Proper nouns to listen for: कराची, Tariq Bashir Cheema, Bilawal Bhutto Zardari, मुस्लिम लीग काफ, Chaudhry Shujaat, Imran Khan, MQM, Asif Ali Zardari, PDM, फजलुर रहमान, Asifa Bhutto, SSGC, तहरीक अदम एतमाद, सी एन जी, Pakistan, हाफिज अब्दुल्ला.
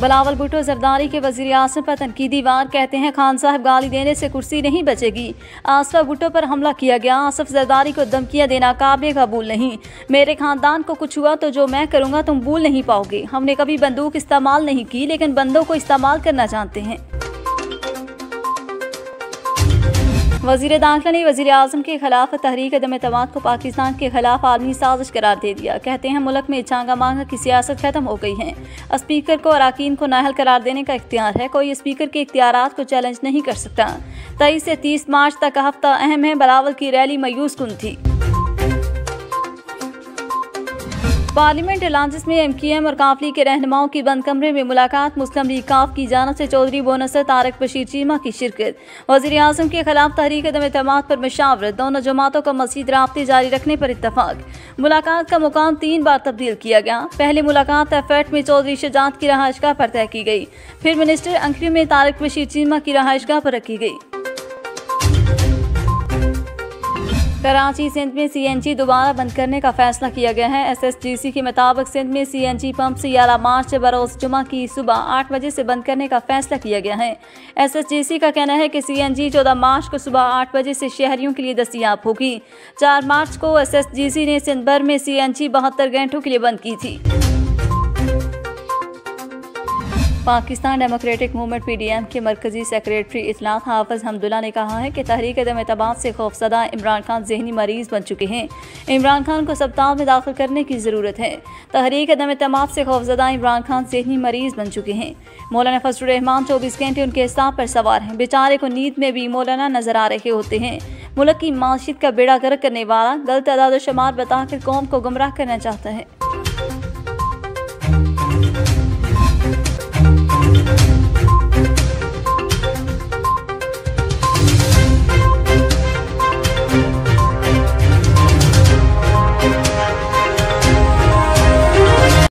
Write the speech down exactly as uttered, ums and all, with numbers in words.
बिलावल भुट्टो जरदारी के वजीर आज़म पर तनकीदी वार, कहते हैं खान साहब गाली देने से कुर्सी नहीं बचेगी। आसिफा भुट्टो पर हमला किया गया, आसिफ जरदारी को धमकियां देना काबिल कबूल नहीं। मेरे खानदान को कुछ हुआ तो जो मैं करूँगा तुम भूल नहीं पाओगे। हमने कभी बंदूक इस्तेमाल नहीं की, लेकिन बंदों को इस्तेमाल करना जानते हैं। वज़ीर दाखिला ने वज़ीर आज़म के खिलाफ तहरीक अदम एतमाद को पाकिस्तान के खिलाफ आलमी साजिश करार दे दिया। कहते हैं मुल्क में चांगा मांगा की सियासत ख़त्म हो गई है। स्पीकर को अरकान को नाअहल करार देने का इख्तियार है, कोई स्पीकर के इख्तियारात को चैलेंज नहीं कर सकता। तेईस से तीस मार्च तक का हफ्ता अहम है। बिलावल की रैली मायूस कुन थी। पार्लियामेंट लांजेस में एम क्यू एम और काफली के रहनुमाओं की बंद कमरे में मुलाकात। मुस्लिम लीग काफ की जानिब से चौधरी बोनसर तारिक बशीर चीमा की शिरकत। वज़ीर आज़म के खिलाफ तहरीक अदम एतमाद पर मशावरत। दोनों जमातों का मज़ीद रब्ते जारी रखने पर इत्तफाक। मुलाकात का मुकाम तीन बार तब्दील किया गया। पहली मुलाकात एफर्ट में चौधरी शुजात की रहायशगाह पर तय की गई, फिर मिनिस्टर अंकरी में तारिक बशीर चीमा की रहायशगाह पर रखी गई। कराची सिंध में सी एन जी दोबारा बंद करने का फैसला किया गया है। एस एस जी सी के मुताबिक सिंध में सी एन जी पंप से ग्यारह मार्च बरोज़ जुमा की सुबह आठ बजे से बंद करने का फैसला किया गया है। एस एस जी सी का कहना है कि सी एन जी चौदह मार्च को सुबह आठ बजे से शहरियों के लिए दस्तियाब होगी। चार मार्च को एस एस जी सी ने सिंध भर में सी एन जी बहत्तर घंटों के लिए बंद की थी। Pakistan Democratic Movement P D M के मरकजी सेक्रेटरी इतलात हाफिज अब्दुल्ला ने कहा है कि तहरीक अदम एतमाद से खौफजदा इमरान खान जहनी मरीज बन चुके हैं। इमरान खान को अस्पताल में दाखिल करने की ज़रूरत है। तहरीक अदम एतमाद से खौफजदा इमरान खान जहनी मरीज बन चुके हैं। मौलाना फजलुर रहमान चौबीस घंटे उनके हिसाब पर सवार हैं। बेचारे को नींद में भी मौलाना नजर आ रहे होते हैं। मुल्क की माशियत का बेड़ा गर्क करने वाला गलत अदाद शुमार बताकर कौम को गुमराह करना चाहता है।